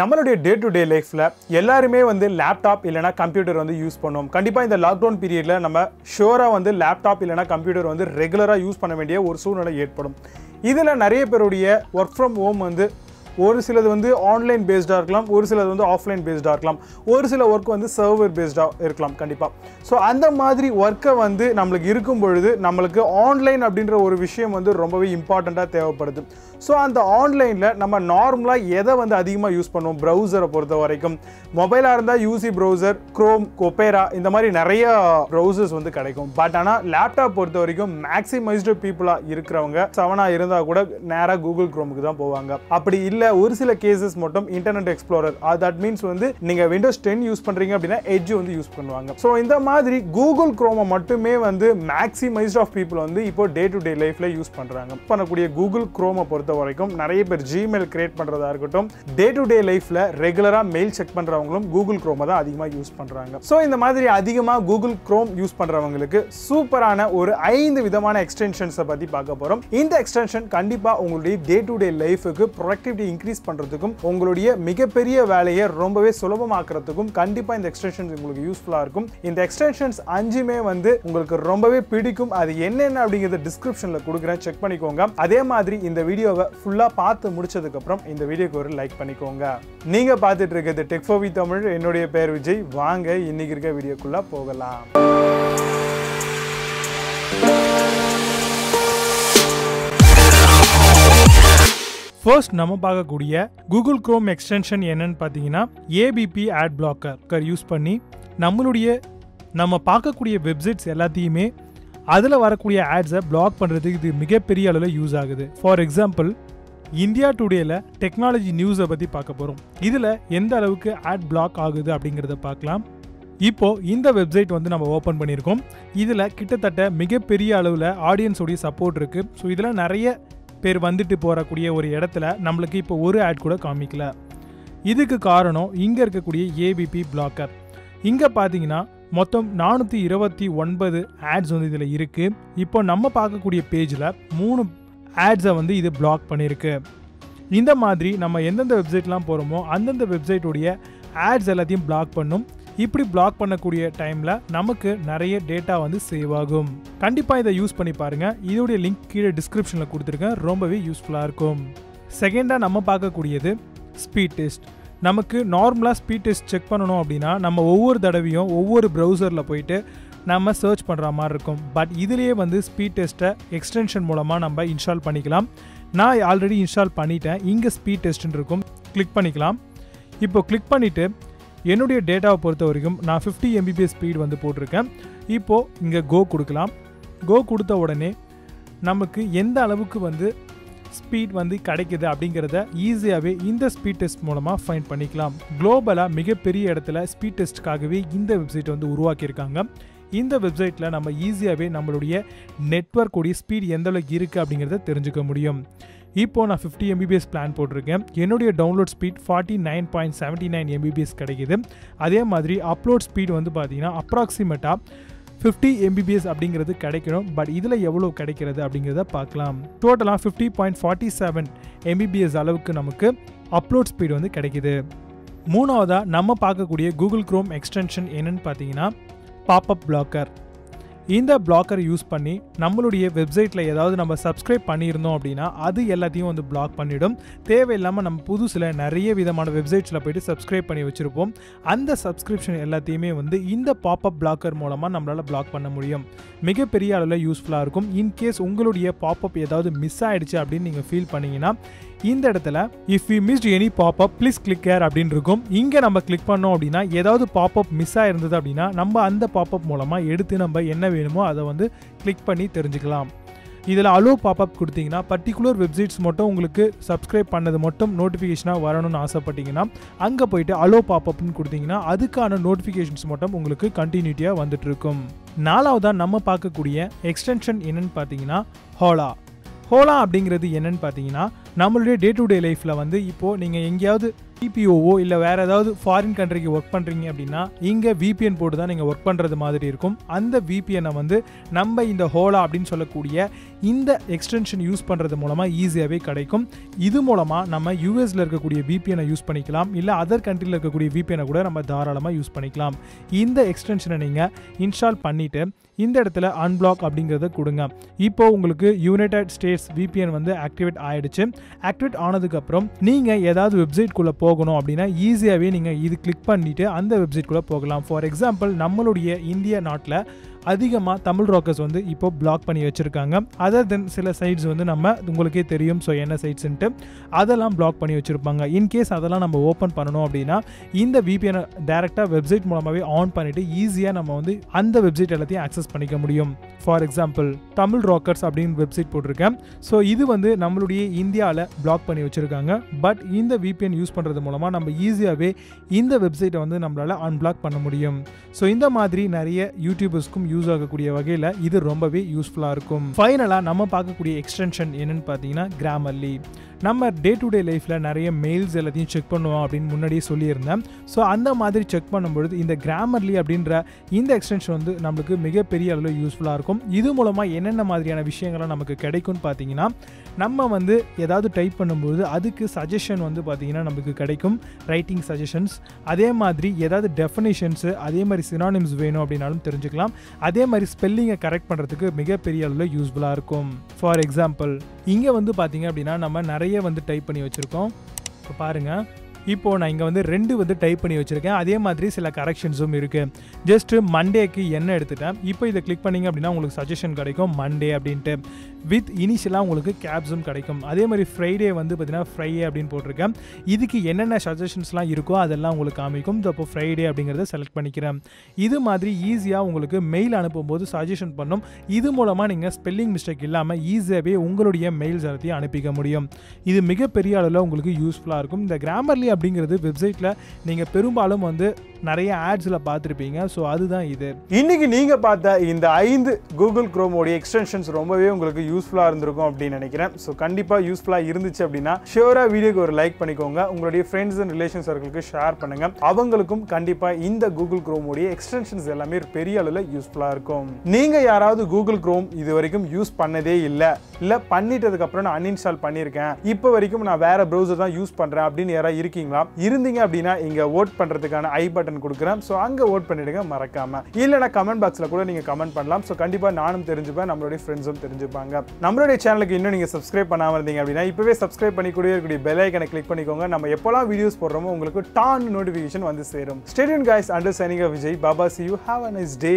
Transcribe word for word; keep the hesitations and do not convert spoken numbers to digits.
நம்மளுடைய day to day லைஃப்ல எல்லாருமே வந்து லேப்டாப் இல்லனா கம்ப்யூட்டர் வந்து யூஸ் பண்ணுவோம். கண்டிப்பா இந்த லாக்டவுன் பீரியட்ல நம்ம ஷூரா வந்து லேப்டாப் இல்லனா கம்ப்யூட்டர் வந்து ரெகுலரா யூஸ் பண்ண வேண்டிய ஒரு சூழ்நிலை ஏற்படும். இதில் நிறைய பேருடைய ஒர்க் ஃப்ரம் ஹோம் வந்து ஒரு சிலது வந்து ஆன்லைன் பேஸ்டாக இருக்கலாம், ஒரு சிலது வந்து ஆஃப்லைன் பேஸ்டாக இருக்கலாம், ஒரு சில ஒர்க் வந்து சர்வர் பேஸ்டாக இருக்கலாம். கண்டிப்பாக ஸோ அந்த மாதிரி ஒர்க்கை வந்து நம்மளுக்கு இருக்கும் பொழுது நம்மளுக்கு ஆன்லைன் அப்படின்ற ஒரு விஷயம் வந்து ரொம்பவே இம்பார்ட்டண்ட்டாக தேவைப்படுது. ஸோ அந்த ஆன்லைனில் நம்ம நார்மலாக எதை வந்து அதிகமாக யூஸ் பண்ணுவோம்? ப்ரௌசரை பொறுத்த வரைக்கும் மொபைலாக இருந்தால் யூசி ப்ரௌசர், க்ரோம், ஒபேரா இந்த மாதிரி நிறைய ப்ரௌசர்ஸ் வந்து கிடைக்கும். பட் ஆனால் லேப்டாப் பொறுத்த வரைக்கும் மேக்ஸிமைஸ்டு பீப்புளாக இருக்கிறவங்க செவனாக இருந்தால் கூட நேராக கூகுள் க்ரோமுக்கு தான் போவாங்க. அப்படி இல்லை ஒரு சில கேசஸ் மட்டும் இன்டர்நெட் எக்ஸ்ப்ளோரர், தட் மீன்ஸ் வந்து நீங்க விண்டோஸ் டென் யூஸ் பண்றீங்க அப்படினா எட்ஜ் வந்து யூஸ் பண்ணுவாங்க. சோ இந்த மாதிரி கூகுள் குரோம் மட்டுமே வந்து மேக்ஸிமைஸ்ட் ஆஃப் people வந்து இப்போ டே டு டே லைஃப்ல யூஸ் பண்றாங்க. பண்ணக்கூடிய கூகுள் குரோமை பொறுத்த வரைக்கும் நிறைய பேர் ஜிமெயில் கிரியேட் பண்றதா இருக்கட்டும், டே டு டே லைஃப்ல ரெகுலரா மெயில் செக் பண்றவங்களும் கூகுள் குரோமை தான் அதிகமா யூஸ் பண்றாங்க. சோ இந்த மாதிரி அதிகமா கூகுள் குரோம் யூஸ் பண்றவங்களுக்கு சூப்பரான ஒரு ஐந்து விதமான எக்ஸ்டென்ஷன்ஸ் பத்தி பார்க்க போறோம். இந்த எக்ஸ்டென்ஷன் கண்டிப்பா உங்களுடைய டே டு டே லைஃபுக்கு ப்ரொடக்டிவிட்டி இன்க்ரீஸ் பண்றதுக்கும் உங்களுடைய மிகப்பெரிய வேலையை ரொம்பவே சுலபமாக்குறதுக்கும் கண்டிப்பா இந்த எக்ஸ்டென்ஷன்ஸ் உங்களுக்கு யூஸ்ஃபுல்லா இருக்கும். இந்த எக்ஸ்டென்ஷன்ஸ் அஞ்சுமே வந்து உங்களுக்கு ரொம்பவே பிடிக்கும். அது என்னென்ன அப்படிங்கறத டிஸ்கிரிப்ஷன்ல கொடுக்குறேன், செக் பண்ணிக்கோங்க. அதே மாதிரி இந்த வீடியோவை ஃபுல்லா பார்த்து முடிச்சதுக்கு அப்புறம் இந்த வீடியோக்கு ஒரு லைக் பண்ணிக்கோங்க. நீங்க பார்த்துட்டு இருக்கிறது டெக் ஃபார் வி தமிழ். என்னுடைய பேர் விஜய். வாங்க இன்னைக்கு இருக்க வீடியோக்குள்ள போகலாம். ஃபர்ஸ்ட் நம்ம பார்க்கக்கூடிய கூகுள் குரோம் எக்ஸ்டென்ஷன் என்னன்னு பார்த்தீங்கன்னா ஏபிபி ஆட் பிளாக்கர் யூஸ் பண்ணி நம்மளுடைய நம்ம பார்க்கக்கூடிய வெப்சைட்ஸ் எல்லாத்தையுமே அதில் வரக்கூடிய ஆட்ஸை பிளாக் பண்ணுறதுக்கு இது மிகப்பெரிய அளவில் யூஸ் ஆகுது. ஃபார் எக்ஸாம்பிள் இந்தியா டுடேயில் டெக்னாலஜி நியூஸை பற்றி பார்க்க போகிறோம். இதில் எந்த அளவுக்கு ஆட் பிளாக் ஆகுது அப்படிங்கிறத பார்க்கலாம். இப்போது இந்த வெப்சைட் வந்து நம்ம ஓப்பன் பண்ணியிருக்கோம். இதில் கிட்டத்தட்ட மிகப்பெரிய அளவில் ஆடியன்ஸோடைய சப்போர்ட் இருக்குது. ஸோ இதில் நிறைய பேர் வந்துட்டு போகக்கூடிய ஒரு இடத்துல நம்மளுக்கு இப்போ ஒரு ஆட் கூட காமிக்கல. இதுக்கு காரணம் இங்கே இருக்கக்கூடிய ஏபிபி பிளாக்கர். இங்கே பார்த்தீங்கன்னா மொத்தம் நானூற்றி இருபத்தி ஒன்பது ஆட்ஸ் வந்து இதில் இருக்குது. இப்போ நம்ம பார்க்கக்கூடிய பேஜில் மூணு ஆட்ஸை வந்து இது பிளாக் பண்ணியிருக்கு. இந்த மாதிரி நம்ம எந்தெந்த வெப்சைட்லாம் போகிறோமோ அந்தந்த வெப்சைட்டுடைய ஆட்ஸ் எல்லாத்தையும் பிளாக் பண்ணும். இப்படி பிளாக் பண்ணக்கூடிய டைமில் நமக்கு நிறைய டேட்டா வந்து சேவ் ஆகும். கண்டிப்பாக இதை யூஸ் பண்ணி பாருங்கள். இதோடைய லிங்க் கீழே டிஸ்கிரிப்ஷனில் கொடுத்துருக்கேன். ரொம்பவே யூஸ்ஃபுல்லாக இருக்கும். செகண்டாக நம்ம பார்க்கக்கூடியது ஸ்பீட் டெஸ்ட். நமக்கு நார்மலாக ஸ்பீட் டெஸ்ட் செக் பண்ணணும் அப்படின்னா நம்ம ஒவ்வொரு தடவையும் ஒவ்வொரு ப்ரௌசரில் போயிட்டு நம்ம சர்ச் பண்ணுற மாதிரி இருக்கும். பட் இதுலேயே வந்து ஸ்பீட் டெஸ்ட்டை எக்ஸ்டென்ஷன் மூலமாக நம்ம இன்ஸ்டால் பண்ணிக்கலாம். நான் ஆல்ரெடி இன்ஸ்டால் பண்ணிட்டேன். இங்கே ஸ்பீட் டெஸ்ட்னு இருக்கும், கிளிக் பண்ணிக்கலாம். இப்போது கிளிக் பண்ணிவிட்டு என்னுடைய டேட்டாவை பொறுத்த வரைக்கும் நான் ஃபிஃப்டி எம்பிபிஎஸ் ஸ்பீடு வந்து போட்டிருக்கேன். இப்போது இங்கே கோ கொடுக்கலாம். கோ கொடுத்த உடனே நமக்கு எந்த அளவுக்கு வந்து ஸ்பீட் வந்து கிடைக்குது அப்படிங்கிறத ஈஸியாகவே இந்த ஸ்பீட் டெஸ்ட் மூலமாக ஃபைண்ட் பண்ணிக்கலாம். குளோபலாக மிகப்பெரிய இடத்துல ஸ்பீட் டெஸ்ட்டுக்காகவே இந்த வெப்சைட் வந்து உருவாக்கியிருக்காங்க. இந்த வெப்சைட்டில் நம்ம ஈஸியாகவே நம்மளுடைய நெட்வொர்க்குடைய ஸ்பீடு எந்தளவுக்கு இருக்குது அப்படிங்கிறத தெரிஞ்சுக்க முடியும். இப்போது நான் ஃபிஃப்டி எம்பிபிஎஸ் பிளான் போட்டிருக்கேன். என்னுடைய download speed forty nine point seventy nine Mbps கிடைக்குது. அதே மாதிரி அப்லோட் ஸ்பீடு வந்து பார்த்திங்கன்னா அப்ராக்சிமேட்டாக ஃபிஃப்டி எம்பிபிஎஸ் அப்படிங்கிறது கிடைக்கணும். பட் இதில் எவ்வளோ கிடைக்கிறது அப்படிங்கிறத பார்க்கலாம். டோட்டலாக fifty point forty seven Mbps அளவுக்கு நமக்கு அப்லோட் ஸ்பீடு வந்து கிடைக்கிது. மூணாவதாக நம்ம பார்க்கக்கூடிய கூகுள் குரோம் எக்ஸ்டென்ஷன் என்னென்னு பார்த்தீங்கன்னா பாப்அப் பிளாக்கர். இந்த பிளாக்கர் யூஸ் பண்ணி நம்மளுடைய வெப்சைட்டில் ஏதாவது நம்ம சப்ஸ்கிரைப் பண்ணியிருந்தோம் அப்படின்னா அது எல்லாத்தையும் வந்து பிளாக் பண்ணிவிடும். தேவையில்லாமல் நம்ம புதுசில் நிறைய விதமான வெப்சைட்ஸில் போய்ட்டு சப்ஸ்கிரைப் பண்ணி வச்சுருப்போம். அந்த சப்ஸ்கிரிப்ஷன் எல்லாத்தையுமே வந்து இந்த பாப்அப் பிளாக்கர் மூலமாக நம்மளால் பிளாக் பண்ண முடியும். மிகப்பெரிய அளவில் யூஸ்ஃபுல்லாக இருக்கும். இன்கேஸ் உங்களுடைய பாப்அப் ஏதாவது மிஸ் ஆகிடுச்சு அப்படின்னு நீங்கள் ஃபீல் பண்ணிங்கன்னா இந்த இடத்துல if you missed any popup please click here அப்படின்னு இருக்கும். இங்கே நம்ம கிளிக் பண்ணோம் அப்படின்னா ஏதாவது பாப்அப் மிஸ் ஆகிருந்தது அப்படின்னா நம்ம அந்த பாப்அப் மூலமாக எடுத்து நம்ம என்ன வேணுமோ அதை வந்து கிளிக் பண்ணி தெரிஞ்சுக்கலாம். இதில் அலோ பாப்அப் கொடுத்தீங்கன்னா பர்டிகுலர் வெப்சைட்ஸ் மட்டும் உங்களுக்கு சப்ஸ்கிரைப் பண்ணது மட்டும் நோட்டிஃபிகேஷனாக வரணும்னு ஆசைப்பட்டீங்கன்னா அங்கே போய்ட்டு அலோ பாப்அப்னு கொடுத்தீங்கன்னா அதுக்கான நோட்டிஃபிகேஷன்ஸ் மட்டும் உங்களுக்கு கண்டினியூட்டியாக வந்துட்டுருக்கும். நாலாவதாக நம்ம பார்க்கக்கூடிய எக்ஸ்டென்ஷன் என்னென்னு பார்த்தீங்கன்னா ஹோலா. ஹோலா அப்படிங்கிறது என்னென்னு பார்த்தீங்கன்னா நம்மளுடைய டே டு டே லைஃப்ல வந்து இப்போ நீங்க எங்கயாவது P P O இல்ல வேற ஏதாவது ஃபாரின் கண்ட்ரிக்கு வர்க் பண்றீங்க அப்படினா இங்க V P N போட்டு தான் நீங்க வர்க் பண்றது மாதிரி இருக்கும். அந்த V P N-ஐ வந்து நம்ம இந்த ஹோலா அப்படினு சொல்லக்கூடிய இந்த எக்ஸ்டென்ஷன் யூஸ் பண்றது மூலமா ஈஸியாவே கிடைக்கும். இது மூலமா நம்ம U S ல இருக்கக்கூடிய V P N-ஐ யூஸ் பண்ணிக்கலாம் இல்ல अदर கண்ட்ரில இருக்கக்கூடிய V P N-ஐ கூட நம்ம தாராளமா யூஸ் பண்ணிக்கலாம். இந்த எக்ஸ்டென்ஷனை நீங்க இன்ஸ்டால் பண்ணிட்டு இந்த இடத்துல அன்பிளாக் அப்படிங்கறத கொடுங்க. இப்போ உங்களுக்கு United States V P N வந்து ஆக்டிவேட் ஆயிடுச்சு. ஆக்டிவேட் ஆனதுக்கு அப்புறம் நீங்க ஏதாவது வெப்சைட் குள்ள போகணும் அப்படினா ஈஸியாவே நீங்க இது கிளிக் பண்ணிட்டு அந்த வெப்சைட் குள்ள போகலாம். ஃபார் எக்ஸாம்பிள் நம்மளுடைய இந்தியா நாட்டில் அதிகமாக தமிழ் ராக்கர்ஸ் வந்து இப்போ பிளாக் பண்ணி வச்சுருக்காங்க. அதர் தென் சில சைட்ஸ் வந்து நம்ம உங்களுக்கே தெரியும். ஸோ என்ன சைட்ஸ்ன்ட்டு அதெல்லாம் பிளாக் பண்ணி வச்சுருப்பாங்க. இன்கேஸ் அதெல்லாம் நம்ம ஓப்பன் பண்ணணும் அப்படின்னா இந்த V P N-ஐ டேரெக்டாக வெப்சைட் மூலமாகவே ஆன் பண்ணிவிட்டு ஈஸியாக நம்ம வந்து அந்த வெப்சைட் எல்லாத்தையும் ஆக்சஸ் பண்ணிக்க முடியும். ஃபார் எக்ஸாம்பிள் தமிழ் ராக்கர்ஸ் அப்படின்னு வெப்சைட் போட்டிருக்கேன். ஸோ இது வந்து நம்மளுடைய இந்தியாவில் பிளாக் பண்ணி வச்சுருக்காங்க. பட் இந்த V P N யூஸ் பண்ணுறது மூலமாக நம்ம ஈஸியாகவே இந்த வெப்சைட்டை வந்து நம்மளால் அன்பிளாக் பண்ண முடியும். ஸோ இந்த மாதிரி நிறைய யூடியூபர்ஸ்க்கும் யூஸ் ஆகக்கூடிய வகையில் இது ரொம்பவே யூஸ்ஃபுல்லாக இருக்கும். ஃபைனலாக நம்ம பார்க்கக்கூடிய எக்ஸ்டென்ஷன் என்னென்னு பார்த்தீங்கன்னா கிராமர்லி. நம்ம டே டு டே லைஃப்பில் நிறைய மெயில்ஸ் எல்லாத்தையும் செக் பண்ணுவோம் அப்படின்னு முன்னாடியே சொல்லியிருந்தேன். ஸோ அந்த மாதிரி செக் பண்ணும்பொழுது இந்த கிராமர்லி அப்படின்ற இந்த எக்ஸ்டென்ஷன் வந்து நம்மளுக்கு மிகப்பெரிய அளவில் யூஸ்ஃபுல்லாக இருக்கும். இது மூலமாக என்னென்ன மாதிரியான விஷயங்கள்லாம் நமக்கு கிடைக்கும்னு பார்த்தீங்கன்னா நம்ம வந்து ஏதாவது டைப் பண்ணும்போது அதுக்கு சஜஷன் வந்து பார்த்தீங்கன்னா நமக்கு கிடைக்கும். ரைட்டிங் சஜஷன்ஸ், அதே மாதிரி ஏதாவது டெஃபினேஷன்ஸு, அதே மாதிரி சினானிம்ஸ் வேணும் அப்படின்னாலும் தெரிஞ்சுக்கலாம். அதே மாதிரி ஸ்பெல்லிங்கை கரெக்ட் பண்ணுறதுக்கு மிகப்பெரிய அளவில் யூஸ்ஃபுல்லாக இருக்கும். ஃபார் எக்ஸாம்பிள் இங்கே வந்து பார்த்தீங்க அப்படின்னா நம்ம நிறைய வந்து டைப் பண்ணி வச்சுருக்கோம். இப்போ பாருங்கள், இப்போது நான் இங்கே வந்து ரெண்டு வந்து டைப் பண்ணி வச்சுருக்கேன். அதே மாதிரி சில கரெக்ஷன்ஸும் இருக்குது. ஜஸ்ட்டு மண்டேக்கு என்ன எடுத்துட்டேன். இப்போ இதை கிளிக் பண்ணிங்க அப்படின்னா உங்களுக்கு சஜஷன் கிடைக்கும் மண்டே அப்படின்ட்டு. வித் இனிஷியலாக உங்களுக்கு கேப்ஸும் கிடைக்கும். அதே மாதிரி ஃப்ரைடே வந்து பார்த்திங்கன்னா ஃப்ரைடே அப்படின்னு போட்டிருக்கேன். இதுக்கு என்னென்ன சஜஷன்ஸ்லாம் இருக்கோ அதெல்லாம் உங்களுக்கு காமிக்கும். அப்போ ஃப்ரைடே அப்படிங்கிறத செலக்ட் பண்ணிக்கிறேன். இது மாதிரி ஈஸியாக உங்களுக்கு மெயில் அனுப்பும்போது சஜஷன் பண்ணும். இது மூலமாக நீங்கள் ஸ்பெல்லிங் மிஸ்டேக் இல்லாமல் ஈஸியாகவே உங்களுடைய மெயில்ஸ் எல்லாத்தையும் அனுப்பிக்க முடியும். இது மிகப்பெரிய அளவில் உங்களுக்கு யூஸ்ஃபுல்லாக இருக்கும். இந்த கிராமர்லி அப்படிங்கிறது வெப்சைட்டில் நீங்கள் பெரும்பாலும் வந்து நிறைய ஆட்ஸில் பார்த்துருப்பீங்க. ஸோ அதுதான் இது. இன்றைக்கி நீங்கள் பார்த்த இந்த ஐந்து கூகுள் குரோமோடைய எக்ஸ்டென்ஷன்ஸ் ரொம்பவே உங்களுக்கு யூஸ்ஃபுல்லாக இருந்திருக்கும் அப்படின்னு நினைக்கிறேன். ஸோ கண்டிப்பாக யூஸ்ஃபுல்லாக இருந்துச்சு அப்படின்னா ஷியோராக வீடியோக்கு ஒரு லைக் பண்ணிக்கோங்க. உங்களுடைய ஃப்ரெண்ட்ஸ் அண்ட் ரிலேஷன் சர்க்கிளுக்கு ஷேர் பண்ணுங்கள். அவங்களுக்கும் கண்டிப்பாக இந்த கூகுள் குரோமோடைய எக்ஸ்டென்ஷன்ஸ் எல்லாமே பெரிய அளவில் யூஸ்ஃபுல்லாக இருக்கும். நீங்கள் யாராவது கூகுள் குரோம் இது வரைக்கும் யூஸ் பண்ணதே இல்லை, இல்லை பண்ணிட்டதுக்கப்புறம் நான் அன்இன்ஸ்டால் பண்ணியிருக்கேன், இப்போ வரைக்கும் நான் வேறு ப்ரௌசர் தான் யூஸ் பண்ணுறேன் அப்படின்னு யாராவது இருக்கீங்களா? இருந்தீங்க அப்படின்னா இங்கே ஓட் பண்ணுறதுக்கான ஐ பட்டன் கொடுக்குறேன். ஸோ அங்கே ஓட் பண்ணிடுங்க மறக்காமல். இல்லைனா கமெண்ட் பாக்ஸில் கூட நீங்கள் கமெண்ட் பண்ணலாம். ஸோ கண்டிப்பாக நானும் தெரிஞ்சுப்பேன், நம்மளுடைய ஃப்ரெண்ட்ஸும் தெரிஞ்சுப்பாங்க. நம்மளுடைய சேனலுக்கு இன்னும் நீங்கள் சப்ஸ்கிரைப் பண்ணாமல் இருந்தீங்க அப்படின்னா இப்போவே சப்ஸ்கிரைப் பண்ணி கூட இருக்கக்கூடிய பெல் ஐக்கனை கிளிக் பண்ணிக்கோங்க. நம்ம எப்போலாம் வீடியோஸ் போடுறோமோ உங்களுக்கு டான் நோட்டிஃபிகேஷன் வந்து சேரும். Stay tune guys. Under signing off Vijay Baba. See you. Have a nice day.